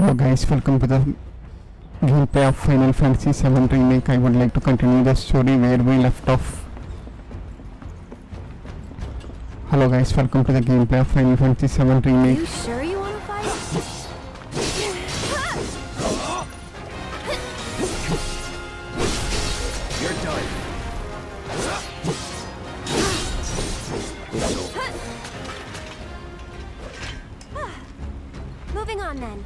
Hello guys, welcome to the gameplay of Final Fantasy VII Remake. I would like to continue the story where we left off. Hello guys, welcome to the gameplay of Final Fantasy VII Remake. Are you sure you want to fight? You're done. Moving on then.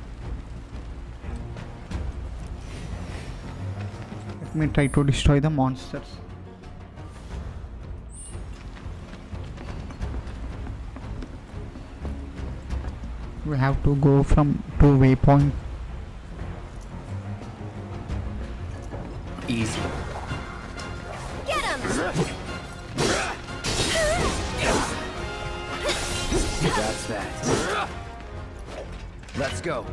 Let me try to destroy the monsters. We have to go from to waypoint. Easy. Get him! That's that. Let's go.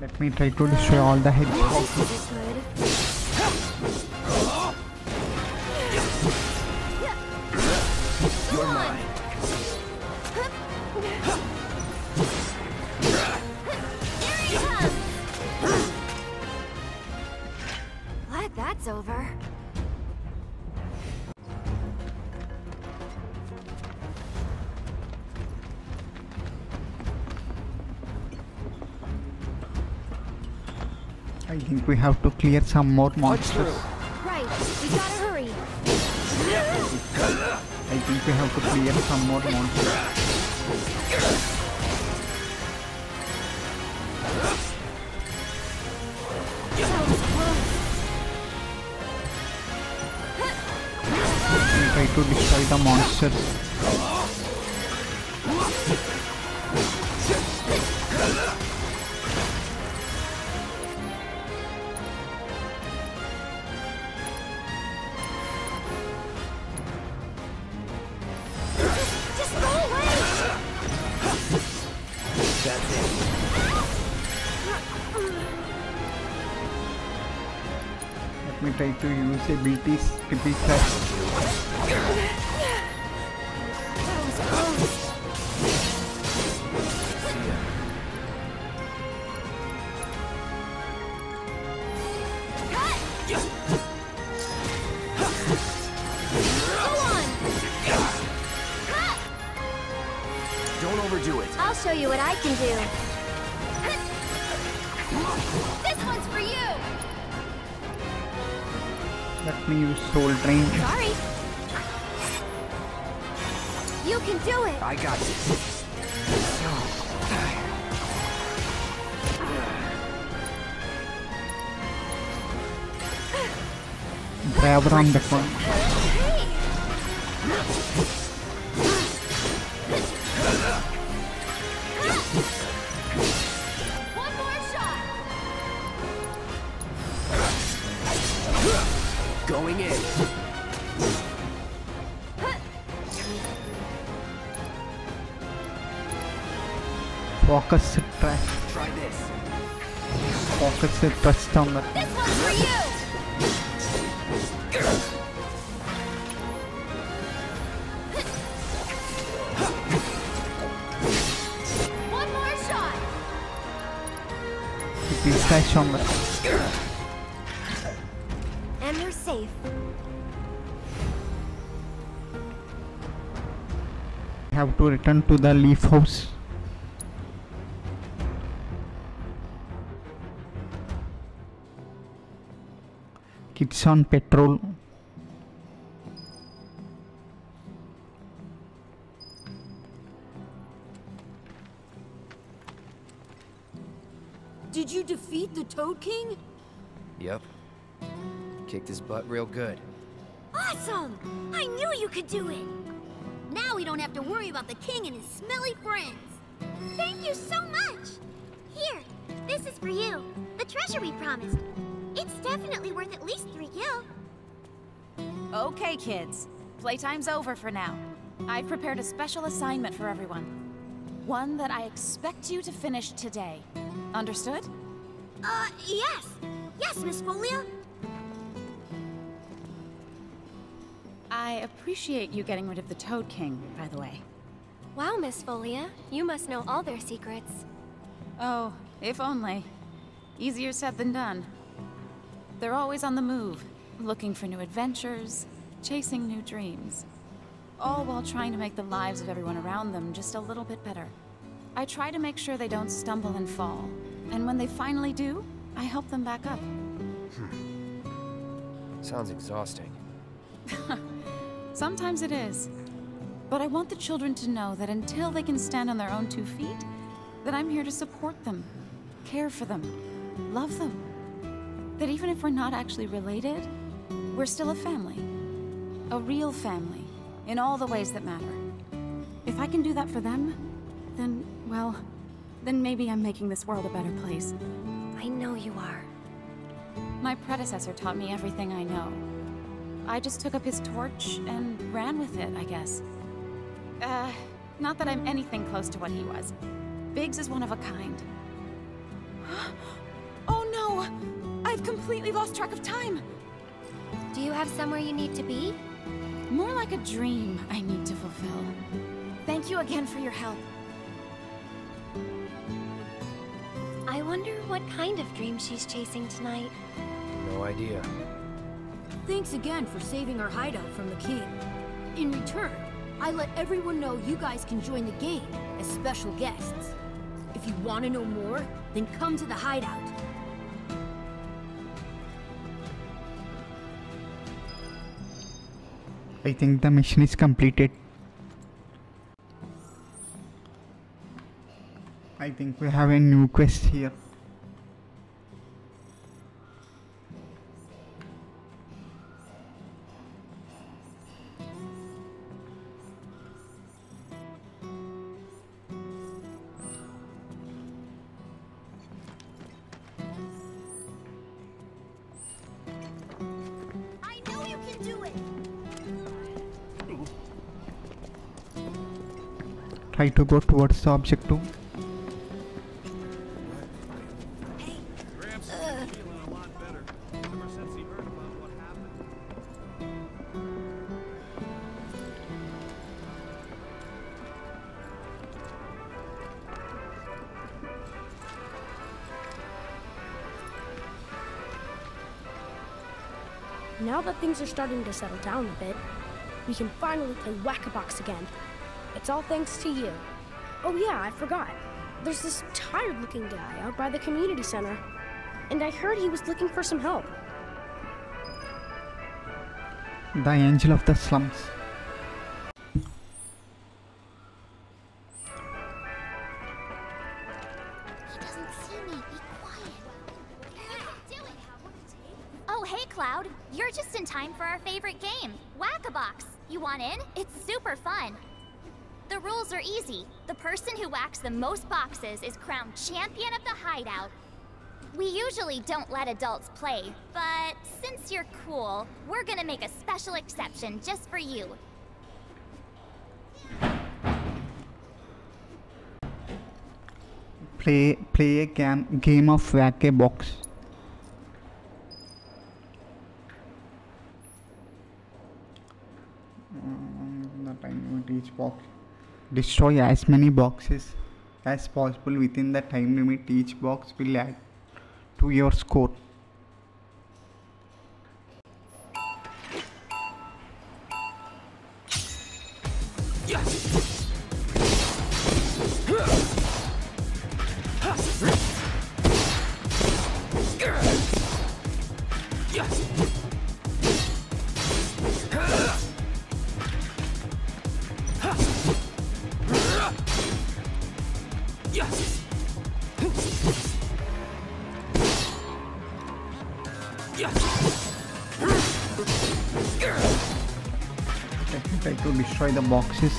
Let me try to destroy all the heads. You're mine. Glad that's over. I think we have to clear some more monsters. Right, we gotta hurry. I think we have to clear some more monsters. We try to destroy the monsters. Try to use abilities to be touched. That was close. Go on. Don't overdo it. I'll show you what I can do. This one's for you. Let me use soul drain. Sorry. You can do it. I got it. Grab around the corner. One more shot. Going in. Focus the thrust. Try this. Focus the thrust on the. This one's for you. One more shot. Keep the thrust on the. And we're safe. We have to return to the leaf house. Kids on patrol. Did you defeat the Toad King? Yep. Kicked his butt real good. Awesome! I knew you could do it! Now we don't have to worry about the king and his smelly friends. Thank you so much! Here, this is for you. The treasure we promised. It's definitely worth at least 3 gil. Okay, kids. Playtime's over for now. I've prepared a special assignment for everyone. One that I expect you to finish today. Understood? Yes. Yes, Miss Folia. I appreciate you getting rid of the Toad King, by the way. Wow, Miss Folia. You must know all their secrets. Oh, if only. Easier said than done. They're always on the move, looking for new adventures, chasing new dreams. All while trying to make the lives of everyone around them just a little bit better. I try to make sure they don't stumble and fall, and when they finally do, I help them back up. Sounds exhausting. Sometimes it is. But I want the children to know that until they can stand on their own two feet, that I'm here to support them, care for them, love them. That even if we're not actually related, we're still a family. A real family, in all the ways that matter. If I can do that for them, then, well, then maybe I'm making this world a better place. I know you are. My predecessor taught me everything I know. I just took up his torch and ran with it, I guess. Not that I'm anything close to what he was. Biggs is one of a kind. Oh no! I've completely lost track of time! Do you have somewhere you need to be? More like a dream I need to fulfill. Thank you again for your help. I wonder what kind of dream she's chasing tonight. No idea. Thanks again for saving our hideout from the king. In return, I let everyone know you guys can join the game as special guests. If you want to know more, then come to the hideout. I think the mission is completed. I think we have a new quest here. Try to go towards the object too. Now that things are starting to settle down a bit, we can finally play Whack-a-Box again. It's all thanks to you. Oh yeah, I forgot. There's this tired-looking guy out by the community center. And I heard he was looking for some help. The Angel of the Slums. He doesn't see me. Be quiet. Oh, hey, Cloud. You're just in time for our favorite game, Whack-a-Box. You want in? It's super fun. The rules are easy. The person who whacks the most boxes is crowned champion of the hideout. We usually don't let adults play, but since you're cool, we're gonna make a special exception just for you. Play a game of Whack-a-Box. Not time with each box. Destroy as many boxes as possible within the time limit. Each box will add to your score. Destroy the boxes.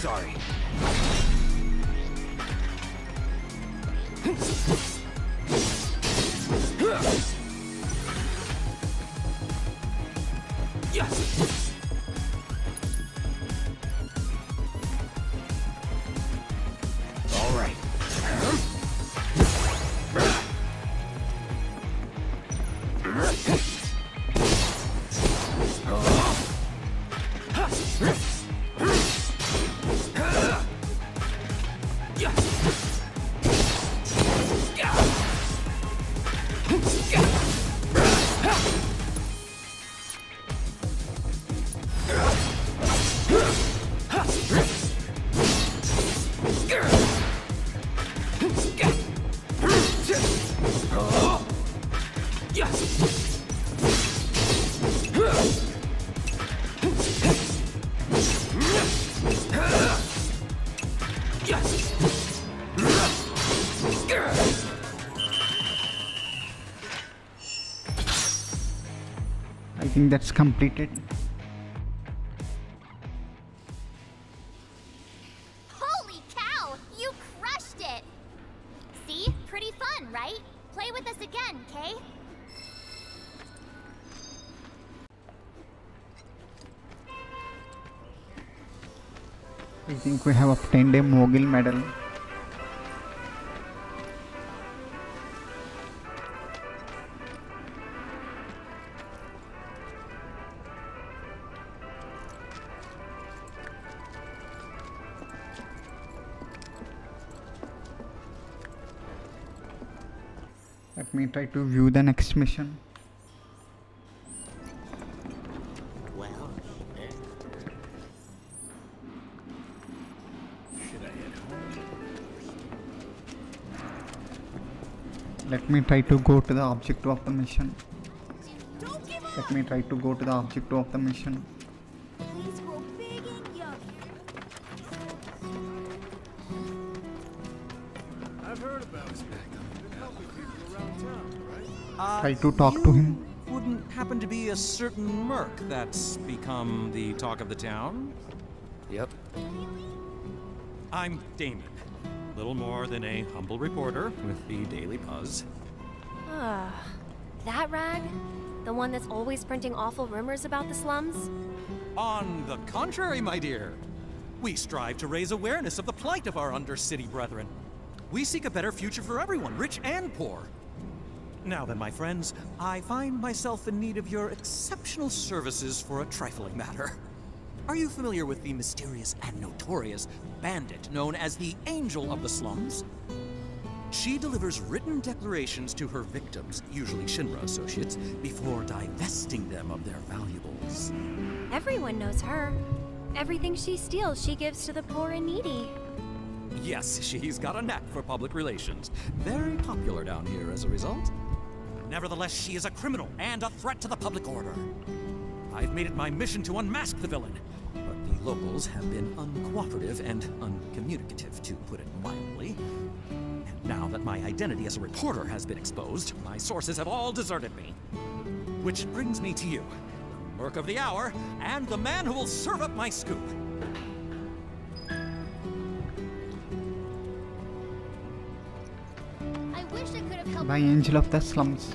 Sorry. All right. I think that's completed. Holy cow! You crushed it! See? Pretty fun, right? Play with us again, Kay? I think we have obtained a mogul medal. Let me try to view the next mission. Well, should I head home? Let me try to go to the objective of the mission. Let me try to go to the objective of the mission. Try to talk to him. Wouldn't happen to be a certain merc that's become the talk of the town? Yep. I'm Damien, little more than a humble reporter with the Daily Buzz. That rag? The one that's always printing awful rumors about the slums? On the contrary, my dear. We strive to raise awareness of the plight of our undercity brethren. We seek a better future for everyone, rich and poor. Now then, my friends, I find myself in need of your exceptional services for a trifling matter. Are you familiar with the mysterious and notorious bandit known as the Angel of the Slums? She delivers written declarations to her victims, usually Shinra associates, before divesting them of their valuables. Everyone knows her. Everything she steals, she gives to the poor and needy. Yes, she's got a knack for public relations. Very popular down here as a result. Nevertheless, she is a criminal and a threat to the public order. I've made it my mission to unmask the villain, but the locals have been uncooperative and uncommunicative, to put it mildly. And now that my identity as a reporter has been exposed, my sources have all deserted me. Which brings me to you, the merc of the hour, and the man who will serve up my scoop. By Angel of the Slums.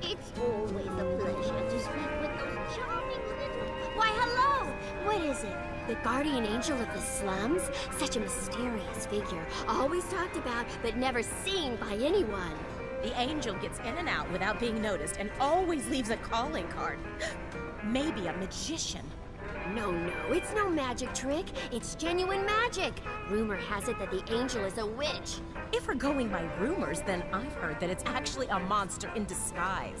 It's always a pleasure to speak with those charming little... Why, hello! What is it? The guardian angel of the slums? Such a mysterious figure, always talked about, but never seen by anyone. The angel gets in and out without being noticed and always leaves a calling card. Maybe a magician. No, no, it's no magic trick. It's genuine magic. Rumor has it that the angel is a witch. If we're going by rumors, then I've heard that it's actually a monster in disguise.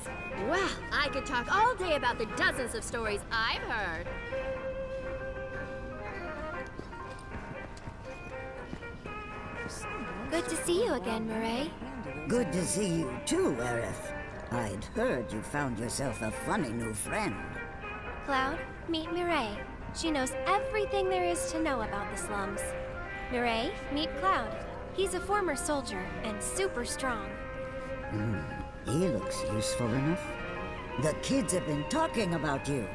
Well, I could talk all day about the dozens of stories I've heard. Good to see you again, Mireille. Good to see you too, Aerith. I'd heard you found yourself a funny new friend. Cloud, meet Mireille. She knows everything there is to know about the slums. Mireille, meet Cloud. He's a former soldier and super strong. He looks useful enough. The kids have been talking about you.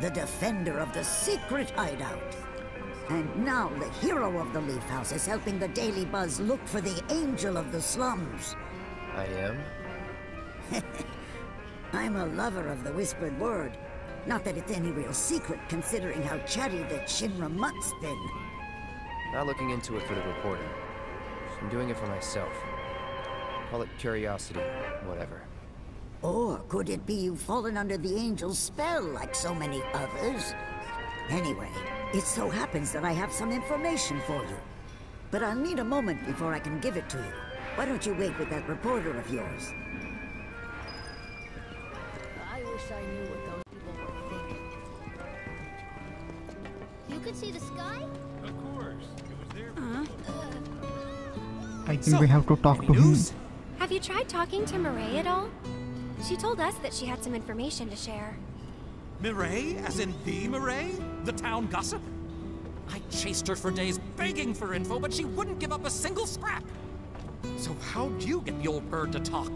The defender of the secret hideout. And now the hero of the Leaf House is helping the Daily Buzz look for the Angel of the Slums. I am? I'm a lover of the whispered word. Not that it's any real secret, considering how chatty that Shinra mutt's been. Not looking into it for the reporter. I'm doing it for myself. Call it curiosity, whatever. Or could it be you've fallen under the angel's spell like so many others? Anyway, it so happens that I have some information for you. But I'll need a moment before I can give it to you. Why don't you wait with that reporter of yours? I wish I knew what those people were thinking. You could see the sky? Of course. It was there. I think we have to talk to him. Have you tried talking to Mireille at all? She told us that she had some information to share. Mireille? As in the Mireille? The town gossip? I chased her for days begging for info, but she wouldn't give up a single scrap. So how'd you get the old bird to talk?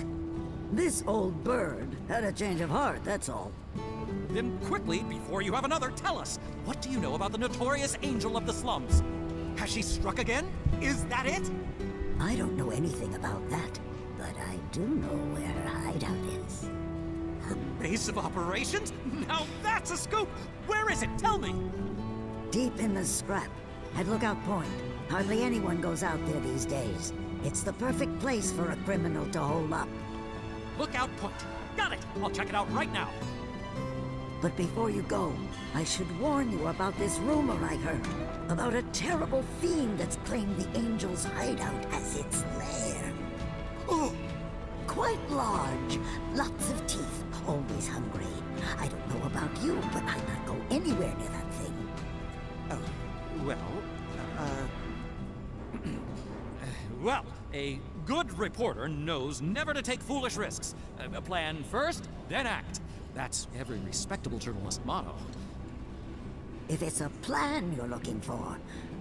This old bird had a change of heart, that's all. Then quickly, before you have another, tell us. What do you know about the notorious Angel of the Slums? Has she struck again? Is that it? I don't know anything about that, but I do know where her hideout is. Her base of operations? Now that's a scoop! Where is it? Tell me! Deep in the scrap, at Lookout Point. Hardly anyone goes out there these days. It's the perfect place for a criminal to hole up. Lookout Point. Got it! I'll check it out right now. But before you go, I should warn you about this rumor I heard. About a terrible fiend that's claimed the Angel's hideout as its lair. Oh! Quite large. Lots of teeth. Always hungry. I don't know about you, but I'll not go anywhere near that thing. Oh, well, well, a good reporter knows never to take foolish risks. Plan first, then act. That's every respectable journalist motto. If it's a plan you're looking for,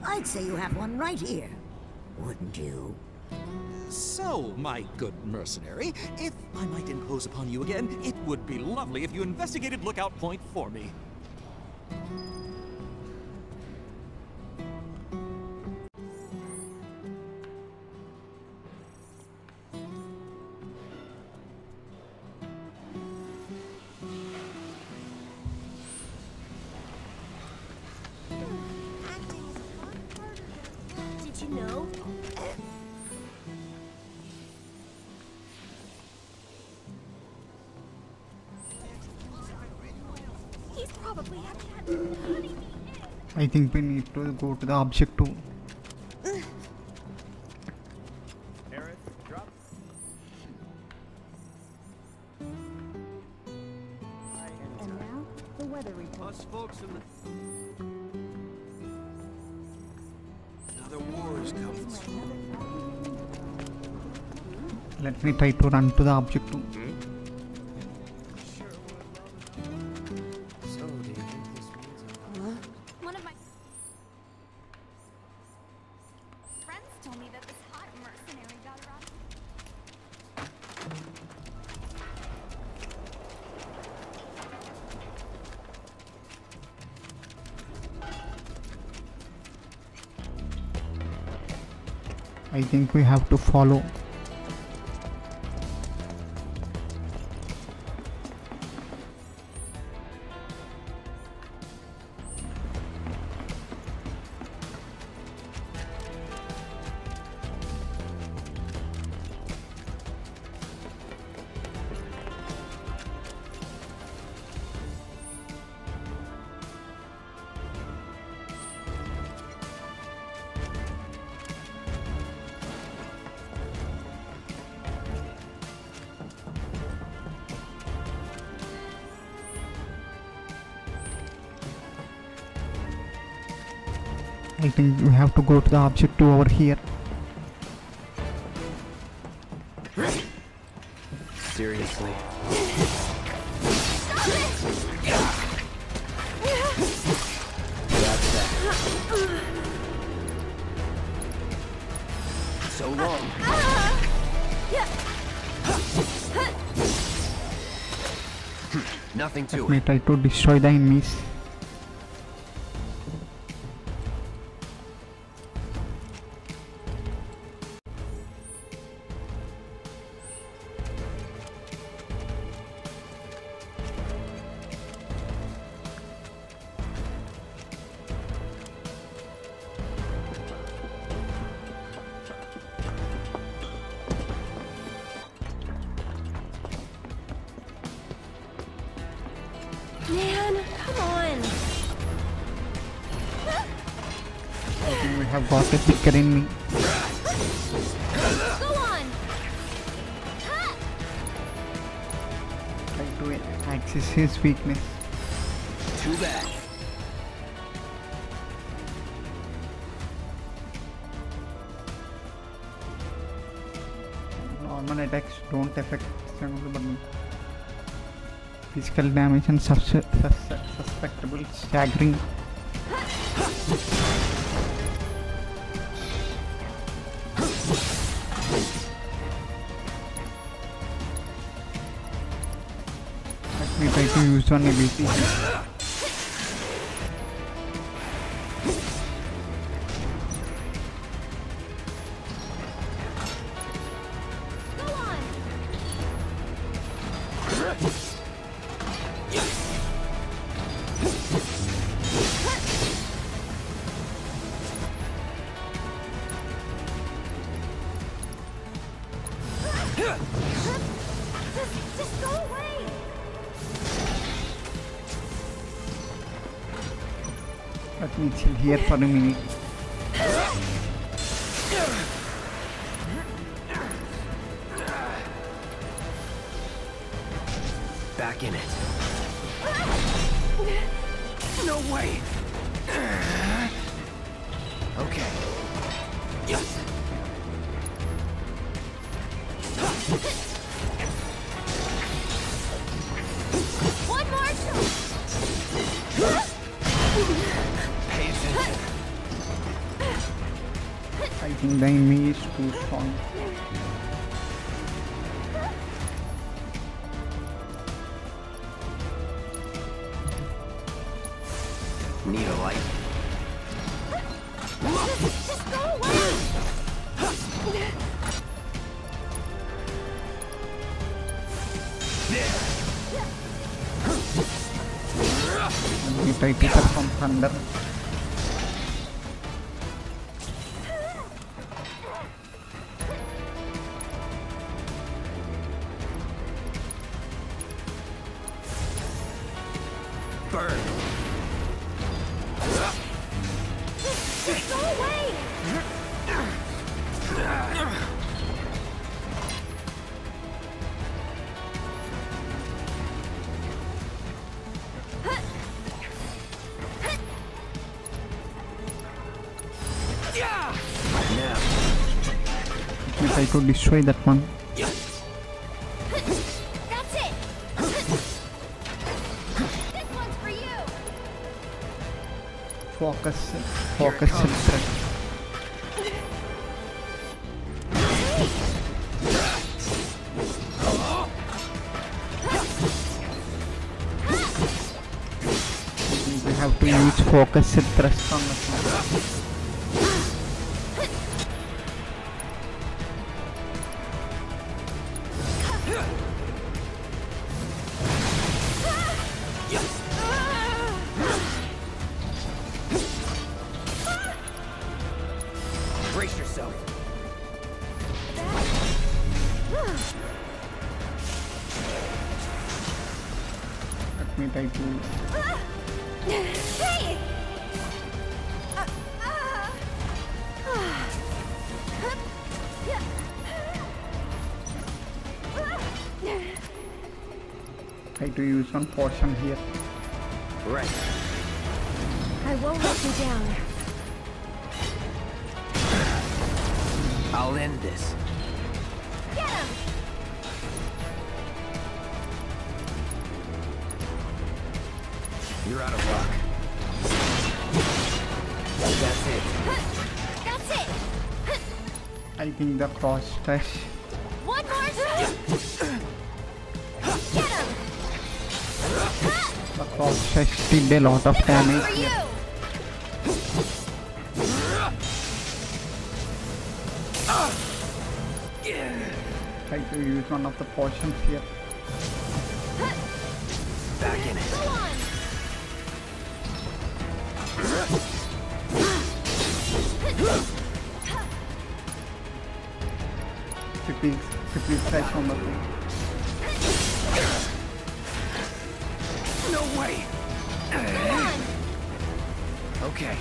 I'd say you have one right here. Wouldn't you? So, my good mercenary, if I might impose upon you again, it would be lovely if you investigated Lookout Point for me. I think we need to go to the object too. Aerith, drop. And now the weather report. Us folks in the... Another war is coming. Let me try to run to the object too. I think we have to follow. I think we have to go to the object too over here. Seriously? Stop it! That's that. So long. Nothing to it. Let me try to destroy the enemies. I have got a ticker in me. Go on. Try to access his weakness. Too bad. Normal attacks don't affect physical damage and susceptible staggering. Let me try to use one ability. Here for a minute. Back in it. No way. Okay. Yes. One more. I think the enemy is too strong. Need a light. Just go away. There. We try to pick up from thunder. To destroy that one. That's it. This one's for you. Focus, focus, focus. We have to use focus and thrust on the one. One portion here. Right. I won't let you down. I'll end this. Get him! You're out of luck. That's it. That's it. I think the cross touch. One more time. Get him! The cross touch did a lot of damage. Try to use one of the portions here. Back in it. Go on. Quickly touch on the thing. Okay.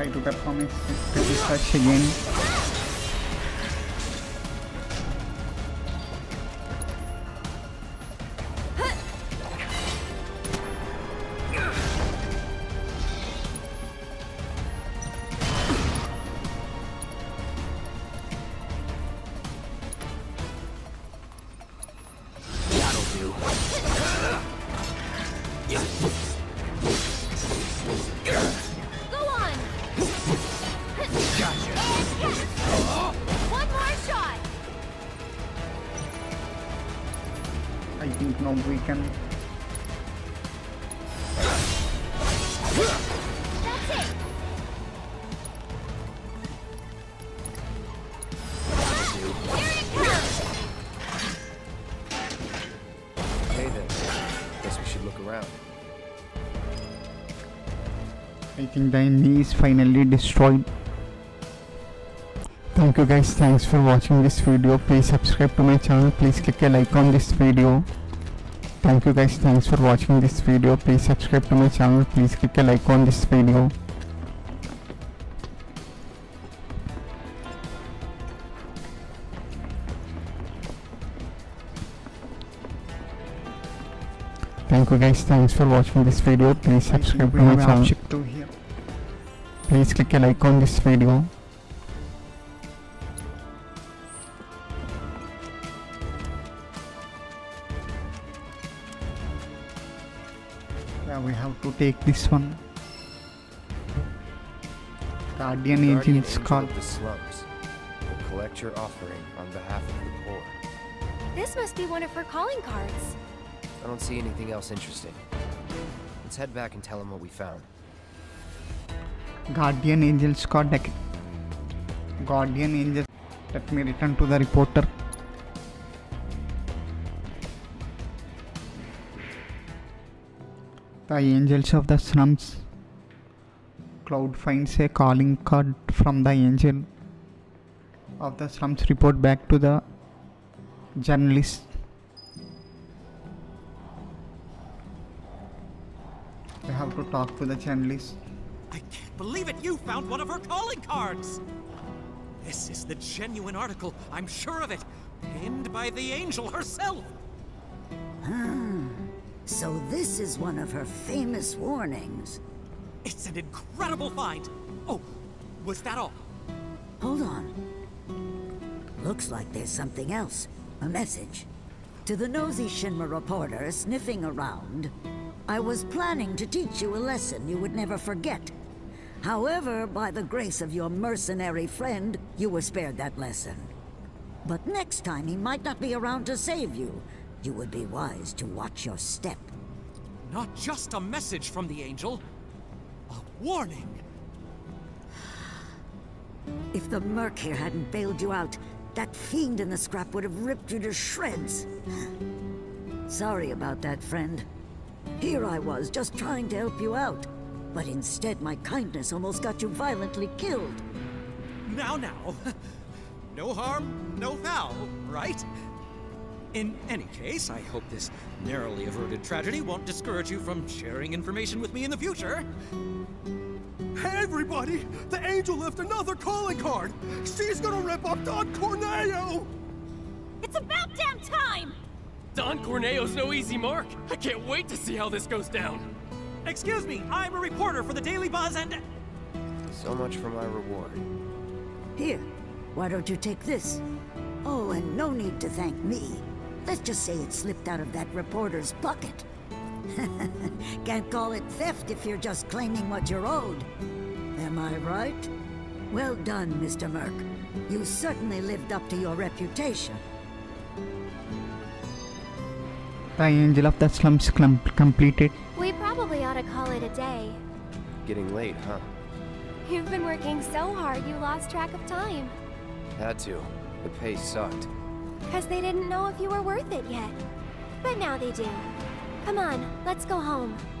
try to perform it such again. I think the enemy is finally destroyed. Thank you guys, thanks for watching this video. Please subscribe to my channel. Please click a like on this video. Thank you guys, thanks for watching this video. Please subscribe to my channel. Please click a like on this video. Thank you guys, thanks for watching this video. Please subscribe to my channel. Please click a like on this video. Yeah, we have to take this one. Guardian Angel of the Slums will collect your offering on behalf of the poor. This must be one of her calling cards. I don't see anything else interesting. Let's head back and tell him what we found. Guardian Angel Scott Deck. Guardian Angel. Let me return to the reporter. The Angels of the Slums. Cloud finds a calling card from the Angel of the Slums. Report back to the journalist. I have to talk to the journalist. I can't believe it! You found one of her calling cards! This is the genuine article, I'm sure of it! Penned by the angel herself! Ah, so this is one of her famous warnings. It's an incredible find! Oh, was that all? Hold on. Looks like there's something else. A message. To the nosy Shinra reporter sniffing around, I was planning to teach you a lesson you would never forget. However, by the grace of your mercenary friend, you were spared that lesson. But next time he might not be around to save you. You would be wise to watch your step. Not just a message from the angel, a warning. If the merc here hadn't bailed you out, that fiend in the scrap would have ripped you to shreds. Sorry about that, friend. Here I was, just trying to help you out. But instead, my kindness almost got you violently killed. Now, now. No harm, no foul, right? In any case, I hope this narrowly averted tragedy won't discourage you from sharing information with me in the future. Hey, everybody! The angel left another calling card! She's gonna rip up Don Corneo! It's about damn time! Don Corneo's no easy mark! I can't wait to see how this goes down! Excuse me, I'm a reporter for the Daily Buzz and... So much for my reward. Here, why don't you take this? Oh, and no need to thank me. Let's just say it slipped out of that reporter's pocket. Can't call it theft if you're just claiming what you're owed. Am I right? Well done, Mr. Merc. You certainly lived up to your reputation. The Angel of the Slums completed. We probably ought to call it a day. Getting late, huh? You've been working so hard you lost track of time. Had to. The pay sucked. Because they didn't know if you were worth it yet. But now they do. Come on, let's go home.